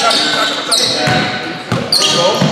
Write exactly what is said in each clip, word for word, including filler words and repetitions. Nice, go, nice, go. Let's go.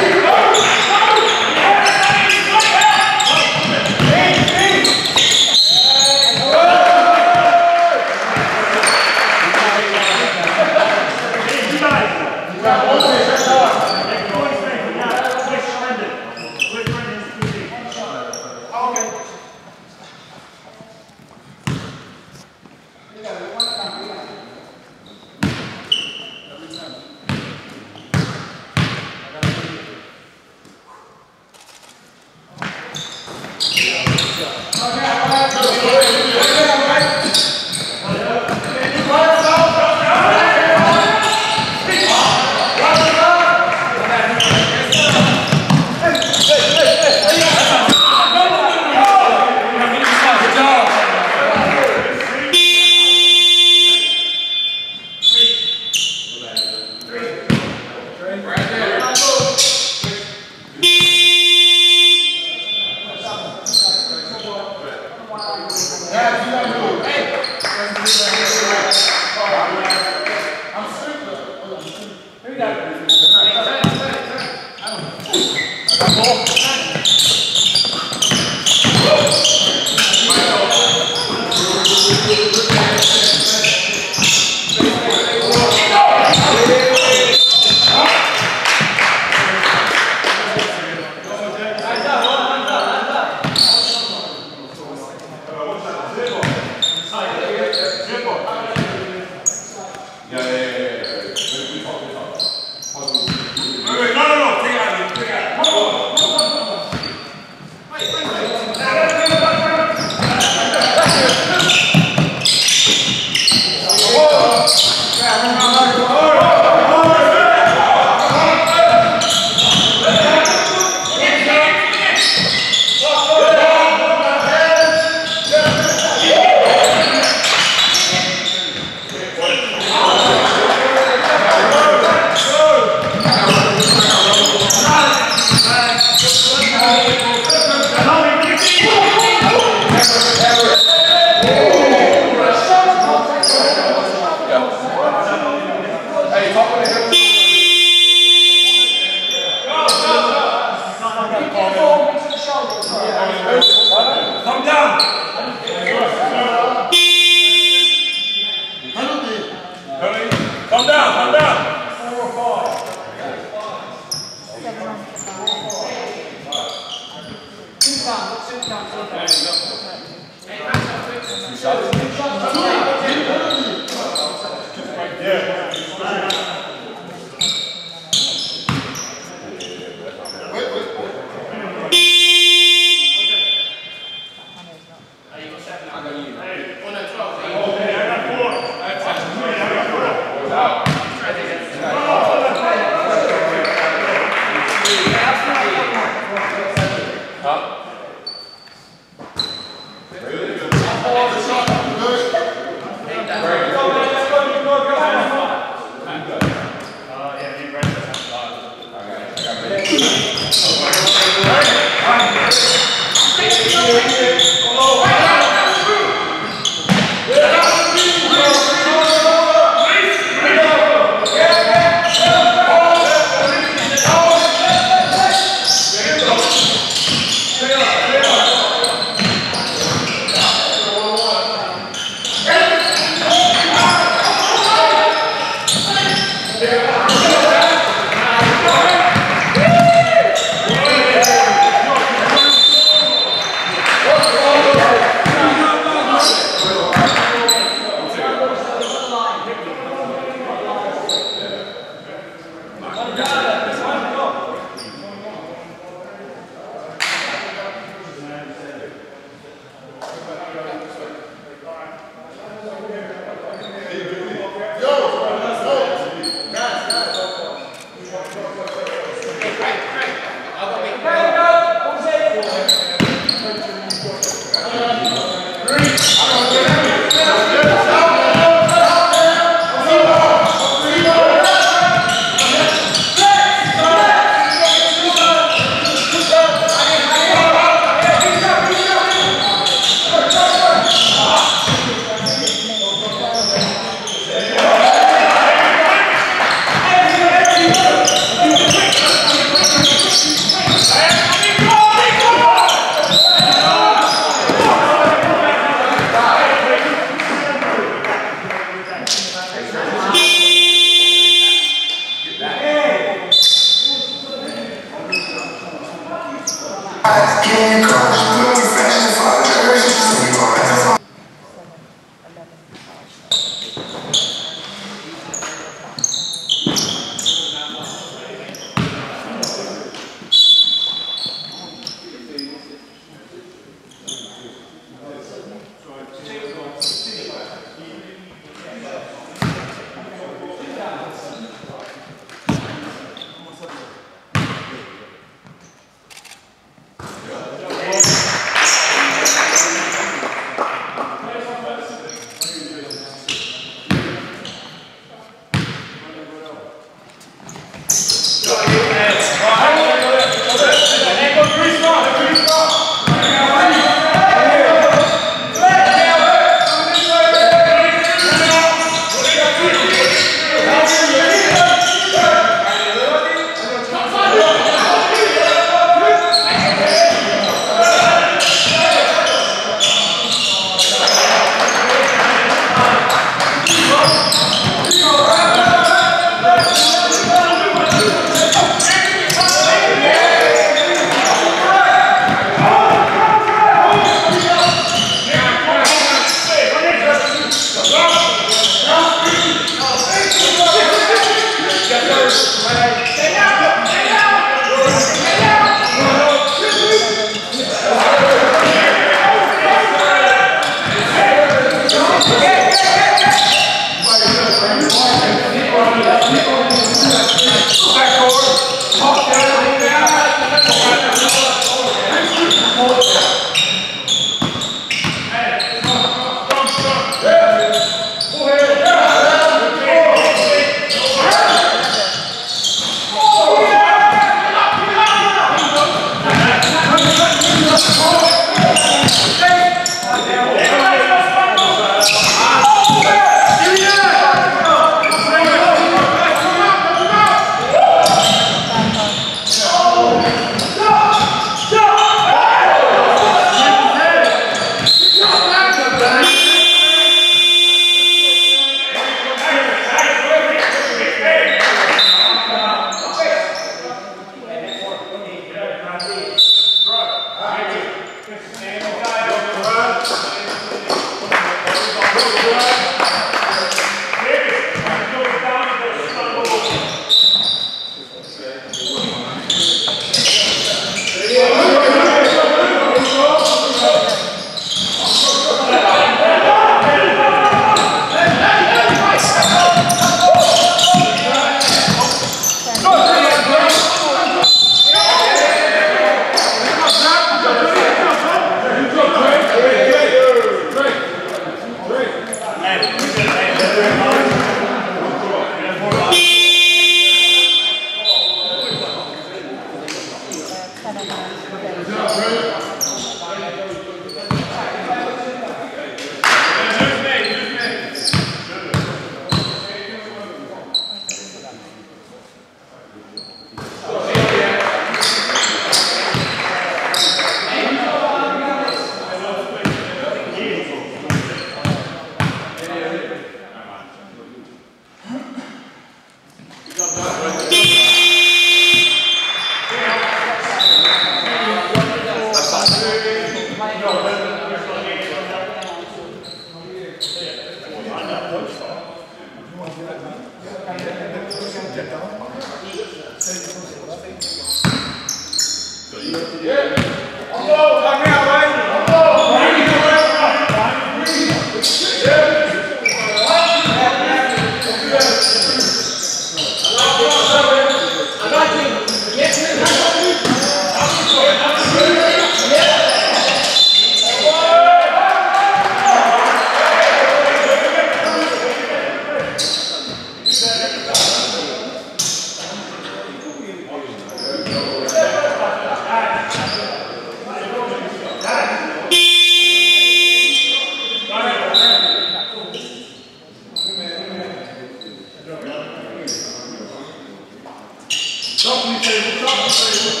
Drop on the table, drop on the table.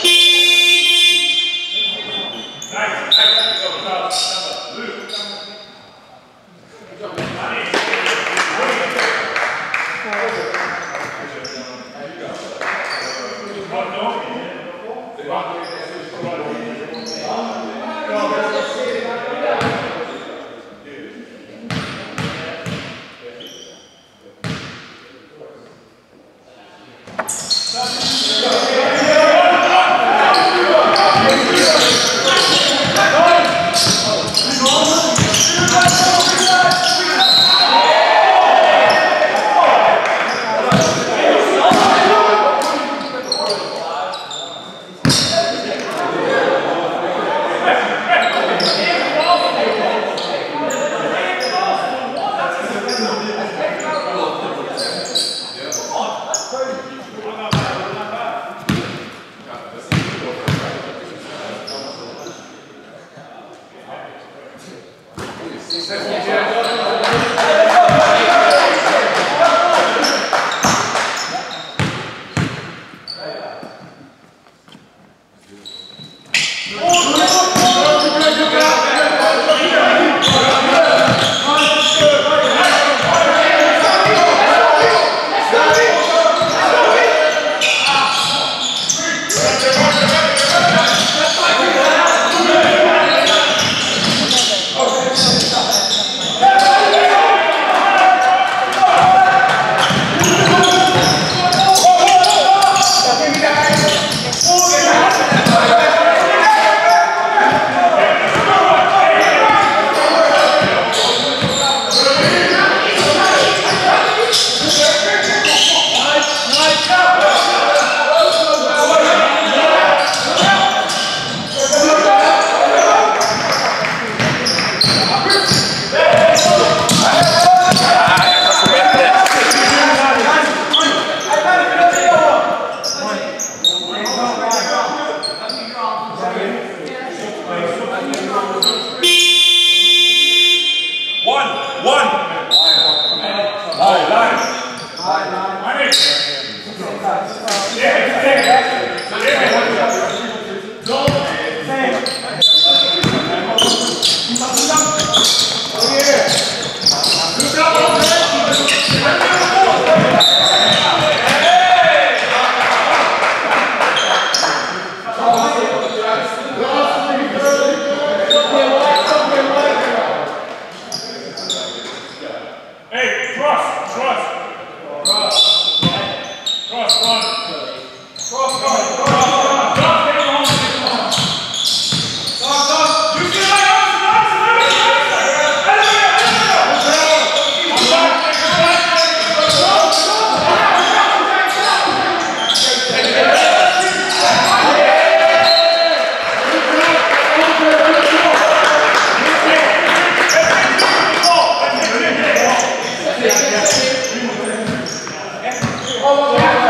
Oh, yeah.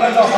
Hey, hey, hey, hey.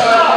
Thank you.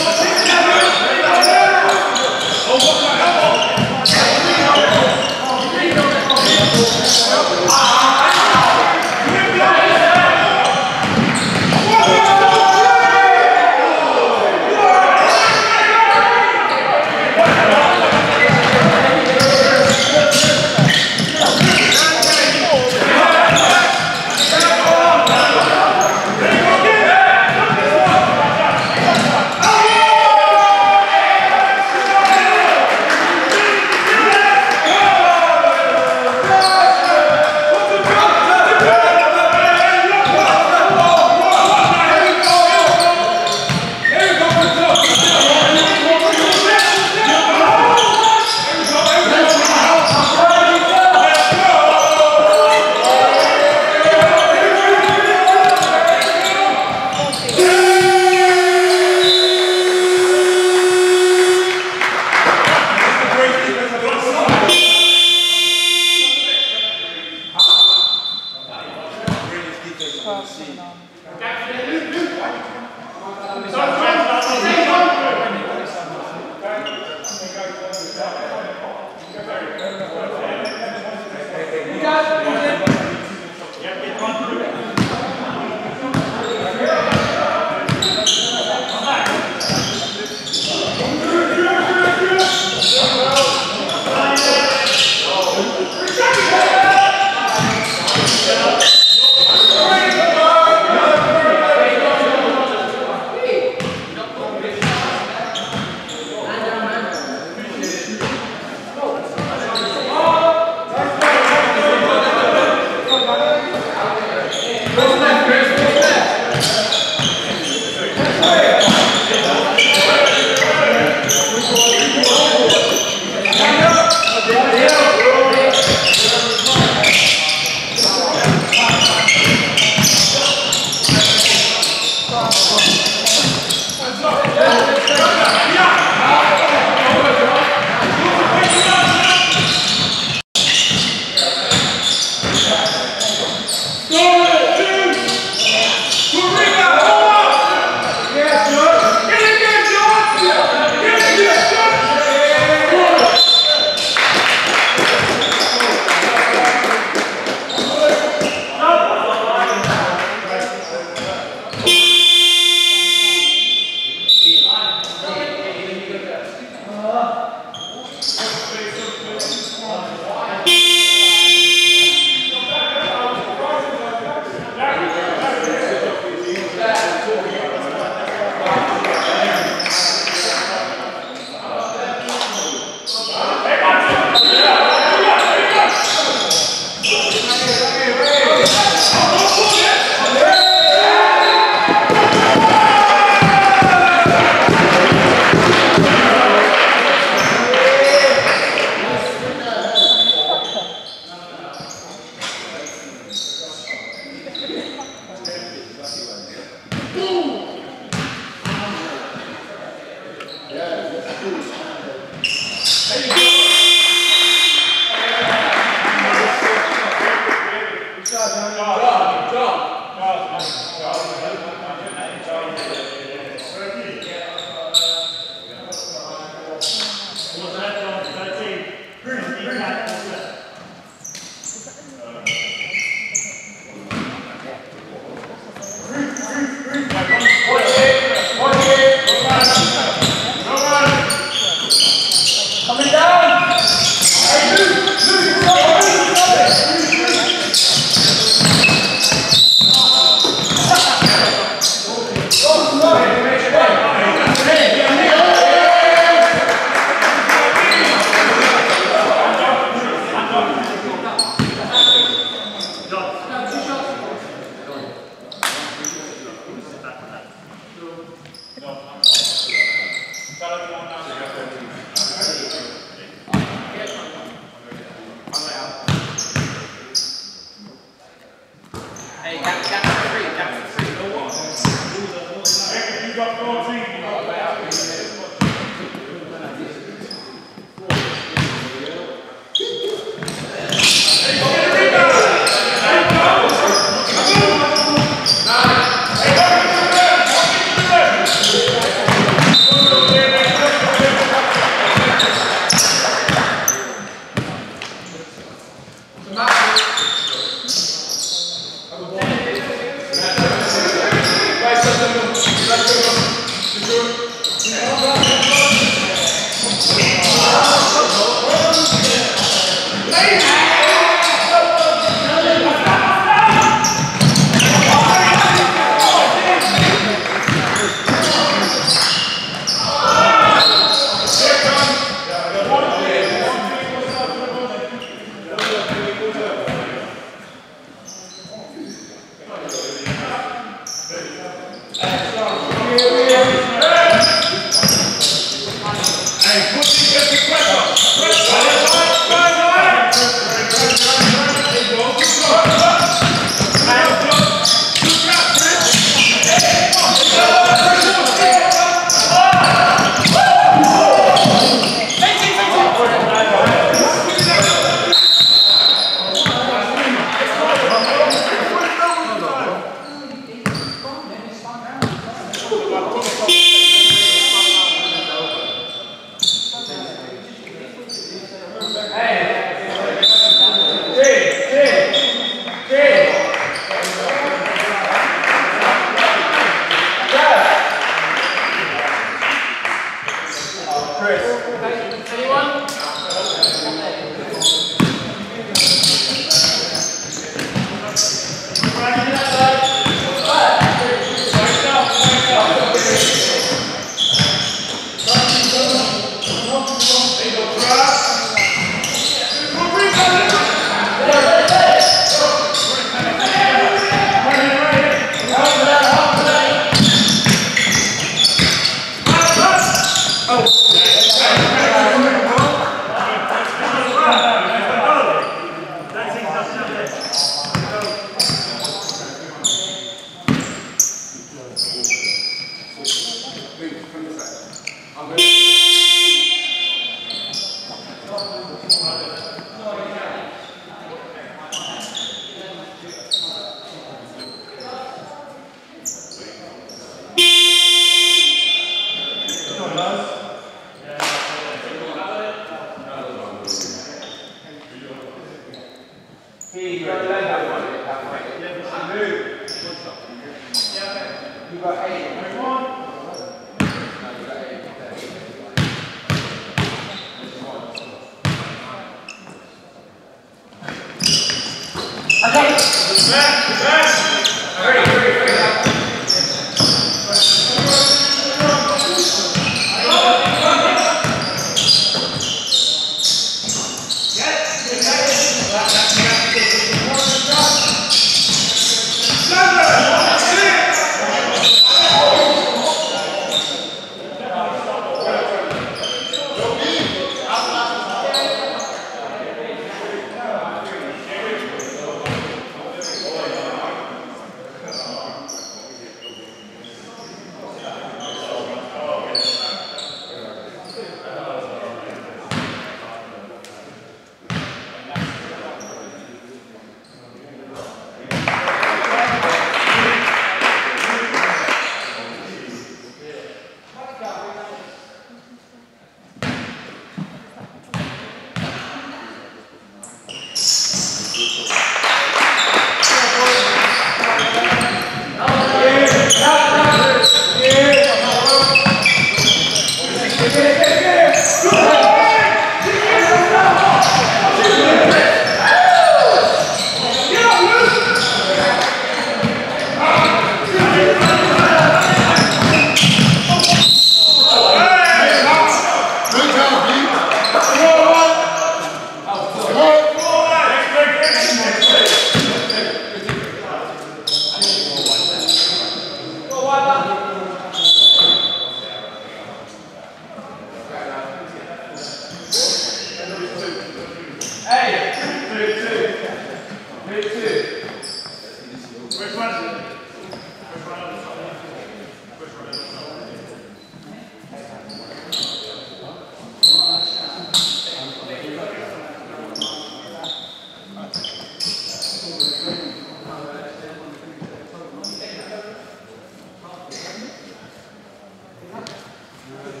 Thank you.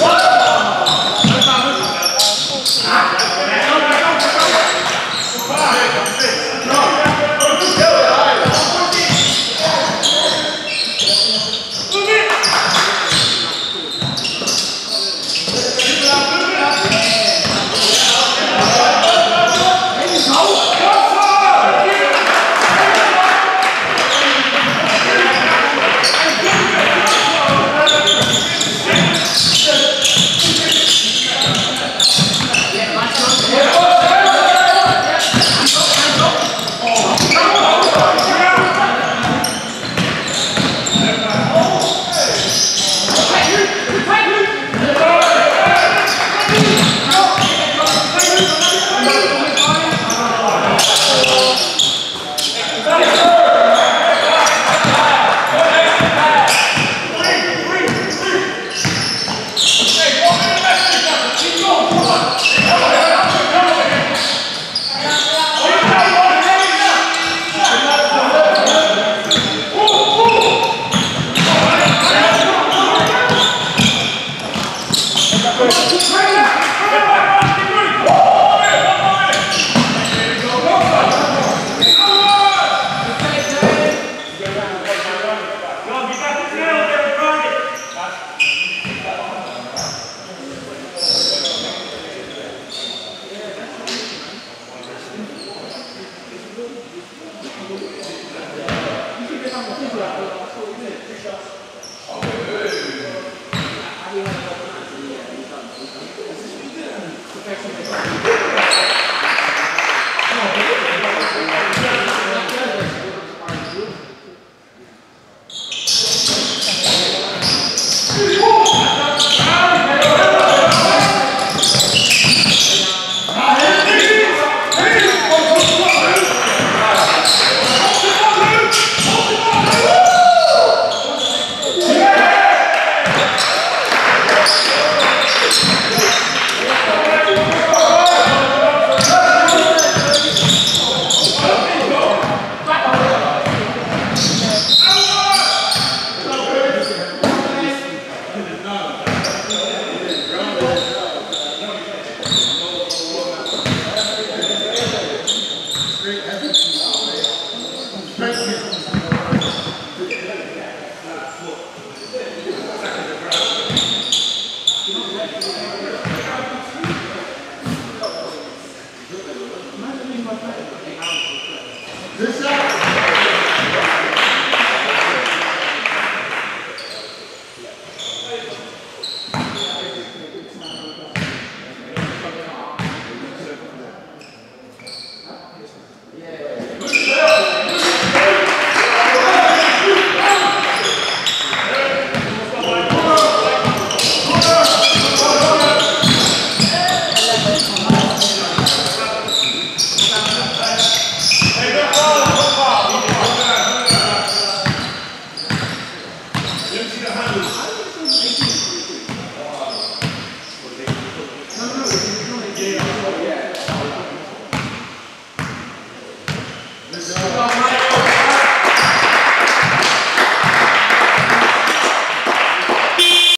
What?